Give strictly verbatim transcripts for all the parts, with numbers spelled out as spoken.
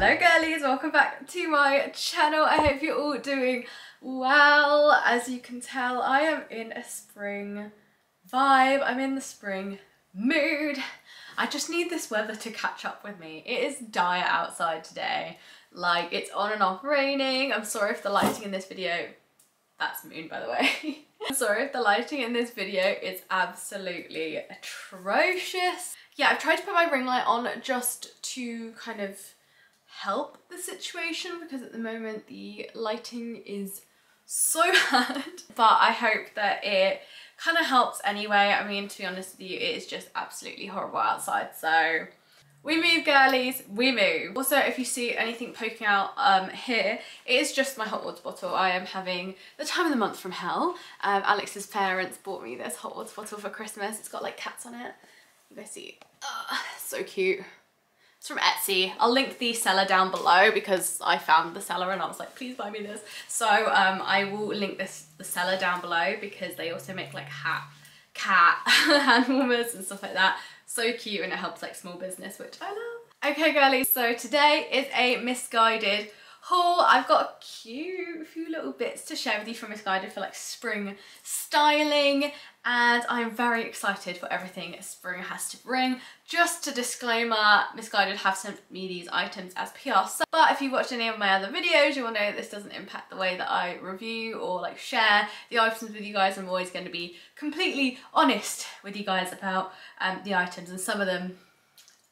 Hello girlies, welcome back to my channel. I hope you're all doing well. As you can tell, I am in a spring vibe. I'm in the spring mood. I just need this weather to catch up with me. It is dire outside today. Like, it's on and off raining. I'm sorry if the lighting in this video, that's moon by the way. I'm sorry if the lighting in this video is absolutely atrocious. Yeah, I've tried to put my ring light on just to kind of help the situation because at the moment the lighting is so bad, but I hope that it kind of helps anyway. I mean, to be honest with you, it is just absolutely horrible outside, so we move girlies, we move. Also, if you see anything poking out um, here, it is just my hot water bottle. I am having the time of the month from hell. Um, Alex's parents bought me this hot water bottle for Christmas. It's got like cats on it. You guys see? Oh, so cute. It's from Etsy. I'll link the seller down below because I found the seller and I was like, please buy me this. So um, I will link this the seller down below because they also make like hat, cat hand warmers and stuff like that. So cute, and it helps like small business, which I love. Okay girlies, so today is a Missguided haul. I've got a cute few little bits to share with you from Missguided for like spring styling, and I'm very excited for everything spring has to bring. Just a disclaimer, Missguided have sent me these items as P R, so, but if you watched any of my other videos, you will know this doesn't impact the way that I review or like share the items with you guys. I'm always going to be completely honest with you guys about um, the items, and some of them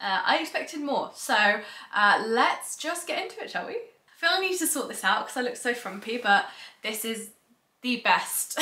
uh, I expected more. So uh, let's just get into it, shall we? I feel I need to sort this out because I look so frumpy, but this is the best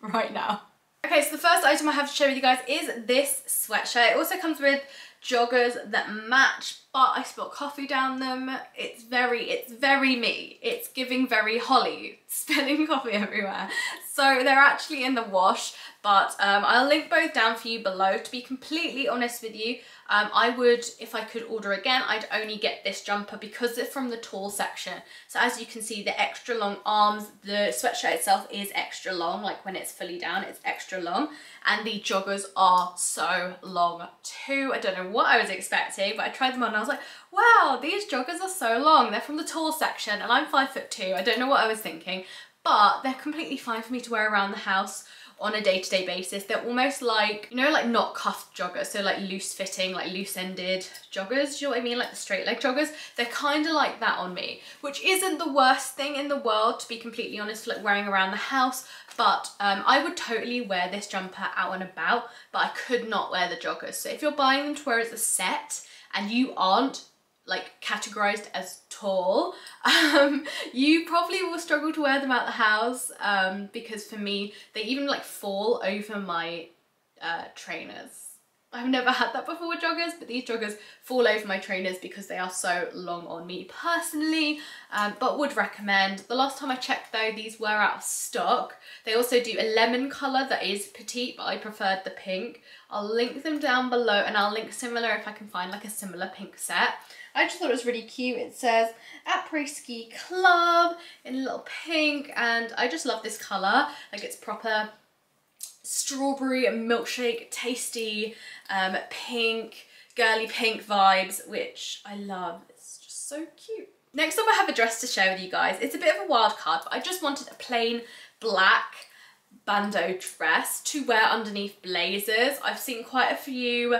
right now. Okay, so the first item I have to share with you guys is this sweatshirt. It also comes with joggers that match, but I spilled coffee down them. It's very, it's very me. It's giving very Holly, spilling coffee everywhere. So they're actually in the wash, but um, I'll link both down for you below. To be completely honest with you, um, I would, if I could order again, I'd only get this jumper because it's from the tall section. So as you can see, the extra long arms, the sweatshirt itself is extra long. Like when it's fully down, it's extra long. And the joggers are so long too. I don't know what I was expecting, but I tried them on and I was like, wow, these joggers are so long. They're from the tall section and I'm five foot two. I don't know what I was thinking, but they're completely fine for me to wear around the house on a day-to-day basis. They're almost like, you know, like not cuffed joggers, so like loose fitting, like loose ended joggers, do you know what I mean? Like the straight leg joggers. They're kind of like that on me, which isn't the worst thing in the world, to be completely honest, like wearing around the house, but um, I would totally wear this jumper out and about, but I could not wear the joggers. So if you're buying them to wear as a set and you aren't like categorized as tall, um, you probably will struggle to wear them out the house, um, because for me, they even like fall over my uh, trainers. I've never had that before with joggers, but these joggers fall over my trainers because they are so long on me personally, um, but would recommend. The last time I checked though, these were out of stock. They also do a lemon colour that is petite, but I preferred the pink. I'll link them down below, and I'll link similar if I can find like a similar pink set. I just thought it was really cute. It says Après Ski Club in a little pink, and I just love this colour. Like it's proper strawberry milkshake, tasty, um, pink, girly pink vibes, which I love. It's just so cute. Next up I have a dress to share with you guys. It's a bit of a wild card, but I just wanted a plain black bandeau dress to wear underneath blazers. I've seen quite a few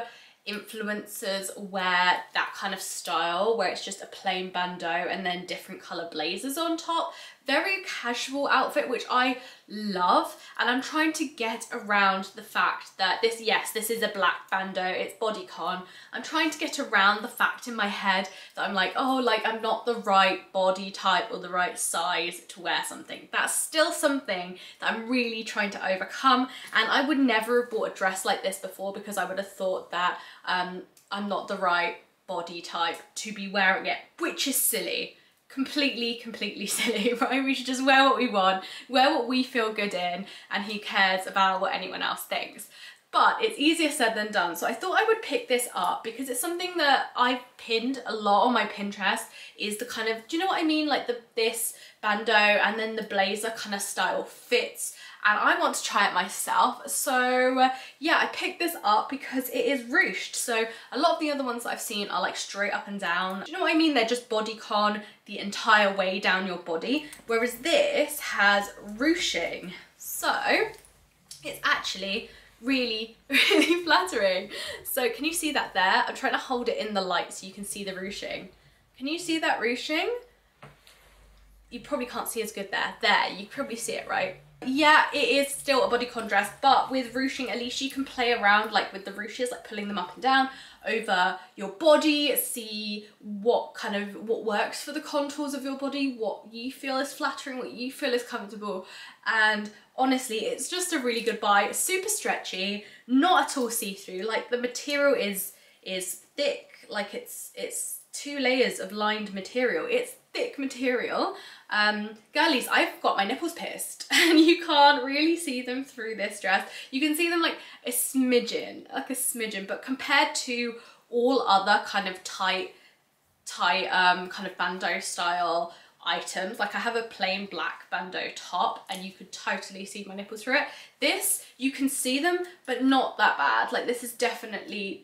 influencers wear that kind of style where it's just a plain bandeau and then different color blazers on top. Very casual outfit, which I love, and I'm trying to get around the fact that this, yes, this is a black bandeau, it's bodycon. I'm trying to get around the fact in my head that I'm like, oh, like I'm not the right body type or the right size to wear something. That's still something that I'm really trying to overcome, and I would never have bought a dress like this before because I would have thought that um, I'm not the right body type to be wearing it, which is silly. Completely, completely silly, right? We should just wear what we want, wear what we feel good in, and who cares about what anyone else thinks. But it's easier said than done. So I thought I would pick this up because it's something that I've pinned a lot on my Pinterest, is the kind of, do you know what I mean? Like the this bandeau and then the blazer kind of style fits and I want to try it myself. So yeah, I picked this up because it is ruched. So a lot of the other ones that I've seen are like straight up and down. Do you know what I mean? They're just bodycon the entire way down your body, whereas this has ruching. So it's actually really, really flattering. So can you see that there? I'm trying to hold it in the light so you can see the ruching. Can you see that ruching? You probably can't see as good there. There, you probably see it, right? Yeah, it is still a bodycon dress, but with ruching, at least you can play around like with the ruches, like pulling them up and down over your body, see what kind of, what works for the contours of your body, what you feel is flattering, what you feel is comfortable. And honestly, it's just a really good buy. It's super stretchy, not at all see-through. Like the material is, is thick, like it's, it's two layers of lined material. It's thick material. Um, girlies, I've got my nipples pierced and you can't really see them through this dress. You can see them like a smidgen, like a smidgen, but compared to all other kind of tight, tight um, kind of bandeau style items, like I have a plain black bandeau top and you could totally see my nipples through it. This, you can see them, but not that bad. Like this is definitely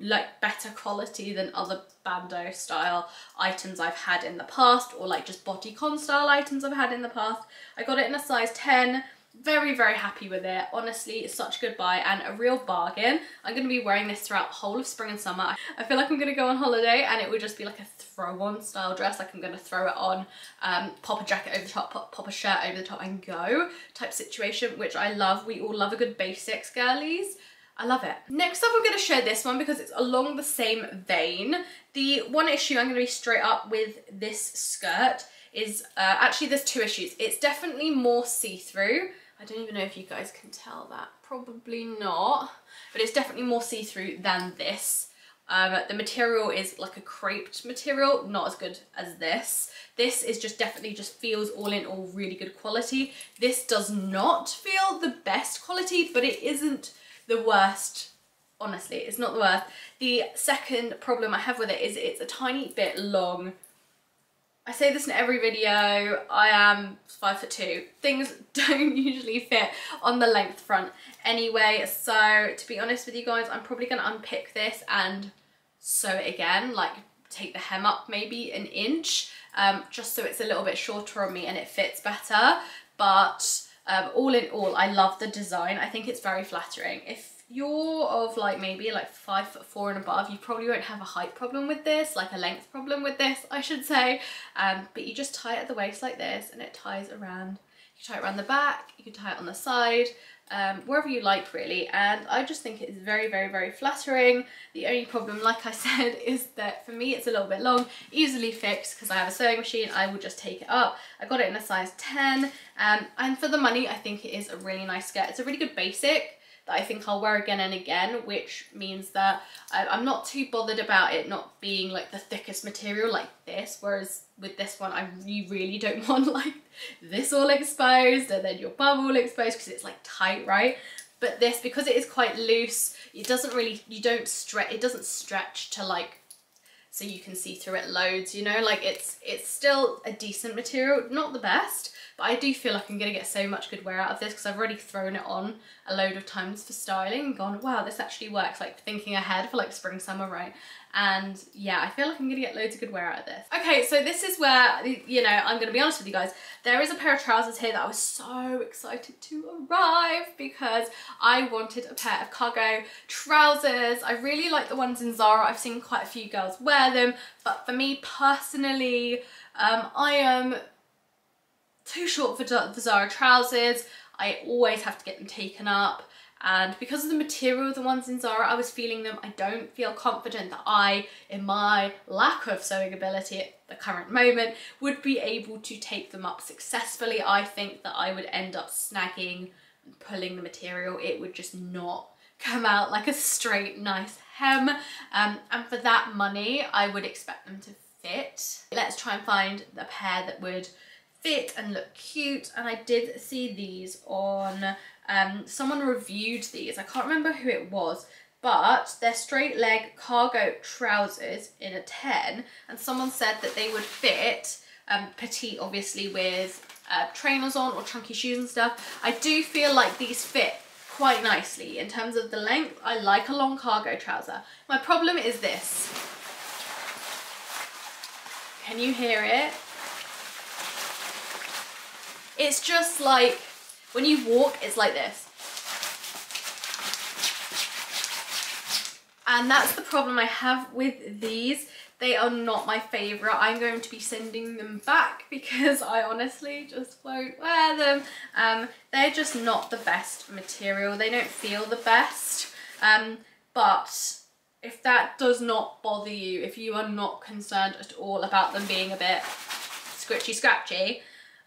like better quality than other bandeau style items I've had in the past, or like just bodycon style items I've had in the past. I got it in a size ten, very very happy with it. Honestly, it's such a good buy and a real bargain. I'm going to be wearing this throughout the whole of spring and summer. I feel like I'm going to go on holiday and it would just be like a throw on style dress, like I'm going to throw it on, um, pop a jacket over the top, pop, pop a shirt over the top and go type situation, which I love. We all love a good basics, girlies. I love it. Next up, I'm going to show this one because it's along the same vein. The one issue I'm going to be straight up with this skirt is, uh, actually there's two issues. It's definitely more see-through. I don't even know if you guys can tell that. Probably not. But it's definitely more see-through than this. Um, the material is like a creped material, not as good as this. This is just definitely just feels all in all really good quality. This does not feel the best quality, but it isn't the worst. Honestly, it's not the worst. The second problem I have with it is it's a tiny bit long. I say this in every video, I am five foot two. Things don't usually fit on the length front anyway. So to be honest with you guys, I'm probably gonna unpick this and sew it again, like take the hem up maybe an inch, um, just so it's a little bit shorter on me and it fits better. But Um, all in all, I love the design. I think it's very flattering. If you're of like maybe like five foot four and above, you probably won't have a height problem with this, like a length problem with this, I should say. Um, but you just tie it at the waist like this and it ties around. You can tie it around the back, you can tie it on the side, um, wherever you like really. And I just think it is very, very, very flattering. The only problem, like I said, is that for me it's a little bit long, easily fixed because I have a sewing machine, I will just take it up. I got it in a size ten, um, and for the money I think it is a really nice skirt. It's a really good basic that I think I'll wear again and again, which means that I, I'm not too bothered about it not being like the thickest material like this, whereas with this one I really, really don't want like this all exposed and then your bum all exposed because it's like tight, right? But this, because it is quite loose, it doesn't really, you don't stretch, it doesn't stretch to like, so you can see through it loads, you know, like it's it's still a decent material, not the best, but I do feel like I'm gonna get so much good wear out of this because I've already thrown it on a load of times for styling and gone, wow, this actually works, like thinking ahead for like spring, summer, right? And yeah, I feel like I'm gonna get loads of good wear out of this. Okay, so this is where, you know, I'm gonna be honest with you guys, there is a pair of trousers here that I was so excited to arrive because I wanted a pair of cargo trousers. I really like the ones in Zara. I've seen quite a few girls wear them, but for me personally, um, I am too short for, for Zara trousers. I always have to get them taken up. And because of the material of the ones in Zara, I was feeling them. I don't feel confident that I, in my lack of sewing ability at the current moment, would be able to tape them up successfully. I think that I would end up snagging and pulling the material. It would just not come out like a straight, nice hem. Um, and for that money, I would expect them to fit. Let's try and find a pair that would fit and look cute. And I did see these on, um, someone reviewed these, I can't remember who it was, but they're straight leg cargo trousers in a ten, and someone said that they would fit, um, petite obviously with uh, trainers on or chunky shoes and stuff. I do feel like these fit quite nicely in terms of the length. I like a long cargo trouser. My problem is this. Can you hear it? It's just like, when you walk, it's like this. And that's the problem I have with these. They are not my favourite. I'm going to be sending them back because I honestly just won't wear them. Um, they're just not the best material. They don't feel the best. Um, but if that does not bother you, if you are not concerned at all about them being a bit scritchy scratchy,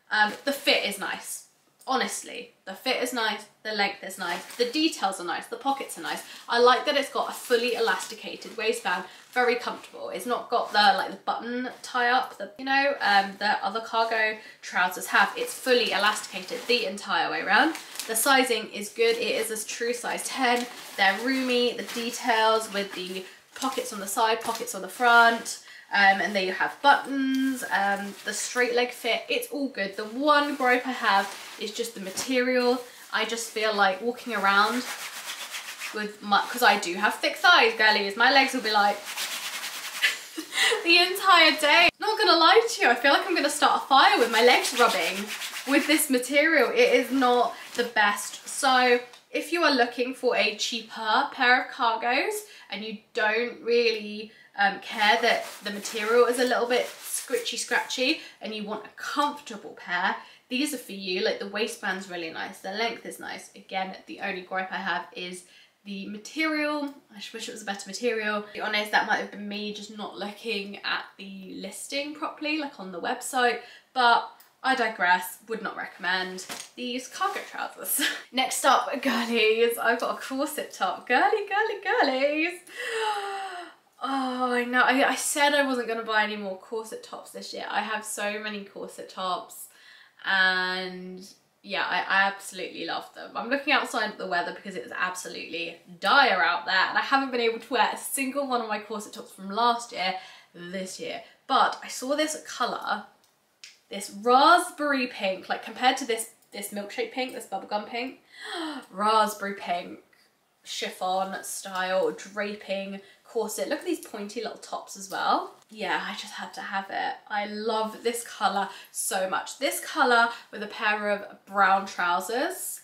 um, the fit is nice. Honestly, the fit is nice, the length is nice, the details are nice, the pockets are nice. I like that it's got a fully elasticated waistband, very comfortable. It's not got the like the button tie up that, you know, um, the other cargo trousers have. It's fully elasticated the entire way around. The sizing is good. It is a true size ten. They're roomy, the details with the pockets on the side, pockets on the front. Um, and there you have buttons, um, the straight leg fit, it's all good. The one gripe I have is just the material. I just feel like walking around with my, because I do have thick thighs, girlies, my legs will be like the entire day. Not gonna lie to you, I feel like I'm gonna start a fire with my legs rubbing with this material. It is not the best. So if you are looking for a cheaper pair of cargos and you don't really Um, care that the material is a little bit scritchy scratchy and you want a comfortable pair, these are for you. Like the waistband's really nice, the length is nice. Again, the only gripe I have is the material. I wish it was a better material. To be honest, that might have been me just not looking at the listing properly, like on the website, but I digress. Would not recommend these cargo trousers. Next up, girlies, I've got a corset top. Girly, girly, girlies. Oh, I know. I, I said I wasn't going to buy any more corset tops this year. I have so many corset tops and yeah, I, I absolutely love them. I'm looking outside at the weather because it was absolutely dire out there and I haven't been able to wear a single one of my corset tops from last year this year. But I saw this colour, this raspberry pink, like compared to this, this milkshake pink, this bubblegum pink, raspberry pink, chiffon style draping corset. Look at these pointy little tops as well. Yeah, I just had to have it. I love this colour so much. This colour with a pair of brown trousers.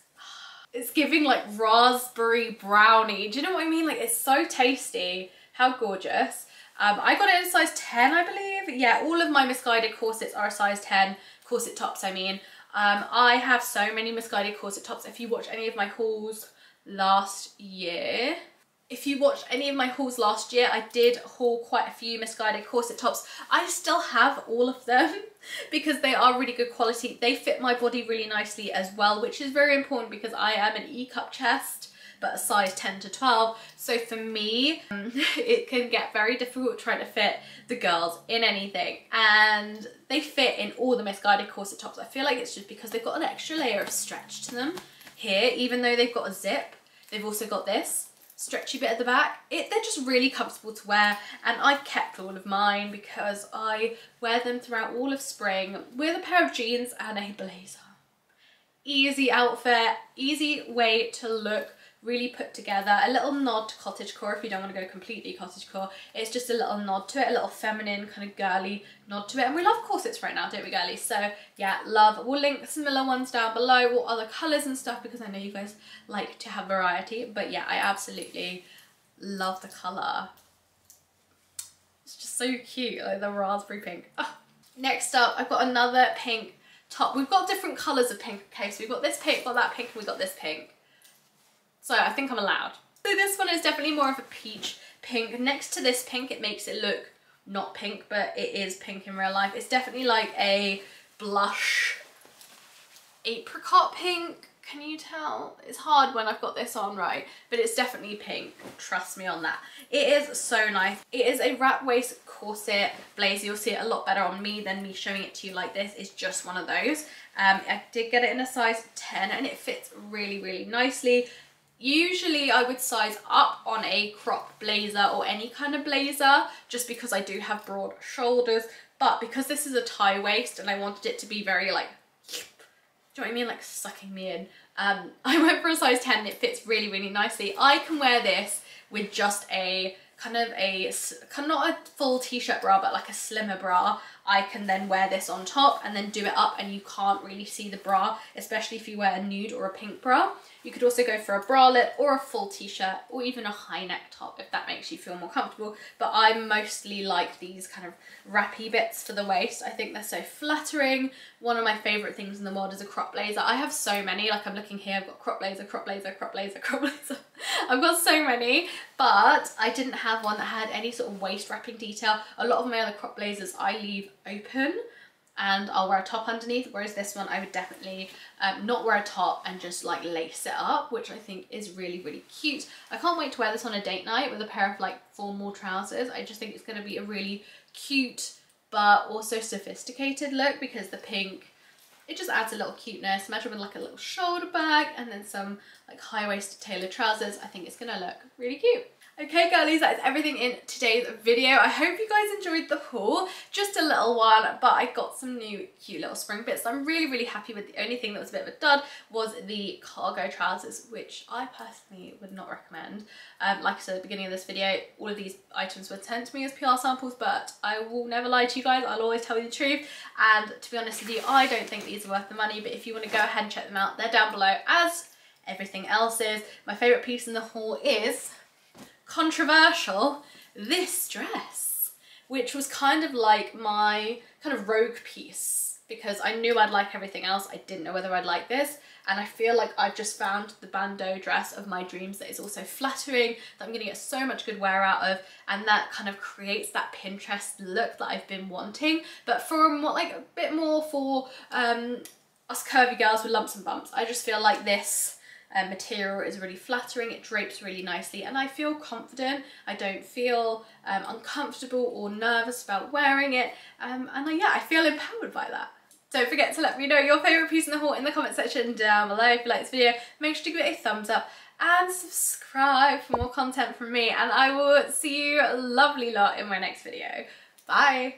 It's giving like raspberry brownie. Do you know what I mean? Like it's so tasty. How gorgeous. Um, I got it in a size ten, I believe. Yeah, all of my Missguided corsets are a size ten. Corset tops, I mean. Um, I have so many Missguided corset tops. If you watch any of my hauls last year, If you watched any of my hauls last year, I did haul quite a few Missguided corset tops. I still have all of them because they are really good quality. They fit my body really nicely as well, which is very important because I am an E cup chest, but a size ten to twelve. So for me, um, it can get very difficult trying to fit the girls in anything. And they fit in all the Missguided corset tops. I feel like it's just because they've got an extra layer of stretch to them here, even though they've got a zip, they've also got this stretchy bit at the back. It, they're just really comfortable to wear and I kept all of mine because I wear them throughout all of spring with a pair of jeans and a blazer. Easy outfit, easy way to look really put together. A little nod to cottagecore if you don't want to go completely cottagecore. It's just a little nod to it, a little feminine kind of girly nod to it. And we love corsets right now, don't we, girlies? So yeah, love. We'll link similar ones down below, what other colours and stuff, because I know you guys like to have variety. But yeah, I absolutely love the colour. It's just so cute, like the raspberry pink. Oh. Next up, I've got another pink top. We've got different colours of pink. Okay, so we've got this pink, got that pink, and we've got this pink. So I think I'm allowed. So this one is definitely more of a peach pink. Next to this pink, it makes it look not pink, but it is pink in real life. It's definitely like a blush apricot pink. Can you tell? It's hard when I've got this on right, but it's definitely pink. Trust me on that. It is so nice. It is a wrap waist corset blazer. You'll see it a lot better on me than me showing it to you like this. It's just one of those. Um, I did get it in a size ten and it fits really, really nicely. Usually I would size up on a crop blazer or any kind of blazer just because I do have broad shoulders, but because this is a tie waist and I wanted it to be very like do you know what I mean, like sucking me in. Um, I went for a size ten and it fits really, really nicely. I can wear this with just a kind of a, not a full t-shirt bra, but like a slimmer bra. I can then wear this on top and then do it up, and you can't really see the bra, especially if you wear a nude or a pink bra. You could also go for a bralette or a full t-shirt or even a high neck top if that makes you feel more comfortable. But I mostly like these kind of wrappy bits for the waist. I think they're so flattering. One of my favourite things in the world is a crop blazer. I have so many, like I'm looking here, I've got crop blazer, crop blazer, crop blazer, crop blazer. I've got so many, but I didn't have one that had any sort of waist wrapping detail. A lot of my other crop blazers I leave open and I'll wear a top underneath, whereas this one I would definitely um, not wear a top and just like lace it up, which I think is really, really cute. I can't wait to wear this on a date night with a pair of like formal trousers. I just think it's going to be a really cute but also sophisticated look, because the pink, it just adds a little cuteness. Imagine with like a little shoulder bag and then some like high-waisted tailored trousers. I think it's going to look really cute. Okay girlies, that is everything in today's video. I hope you guys enjoyed the haul. Just a little one, but I got some new cute little spring bits. I'm really, really happy with. The only thing that was a bit of a dud was the cargo trousers, which I personally would not recommend. Um, like I said at the beginning of this video, all of these items were sent to me as P R samples, but I will never lie to you guys. I'll always tell you the truth. And to be honest with you, I don't think these are worth the money, but if you want to go ahead and check them out, they're down below as everything else is. My favourite piece in the haul is... controversial, this dress, which was kind of like my kind of rogue piece, because I knew I'd like everything else. I didn't know whether I'd like this, and I feel like I've just found the bandeau dress of my dreams that is also flattering, that I'm gonna get so much good wear out of, and that kind of creates that Pinterest look that I've been wanting, but for a more, like a bit more for um, us curvy girls with lumps and bumps. I just feel like this Uh, material is really flattering, it drapes really nicely, and I feel confident. I don't feel um, uncomfortable or nervous about wearing it, um, and I, yeah, I feel empowered by that. Don't forget to let me know your favourite piece in the haul in the comment section down below. If you like this video, make sure to give it a thumbs up and subscribe for more content from me, and I will see you lovely lot in my next video. Bye!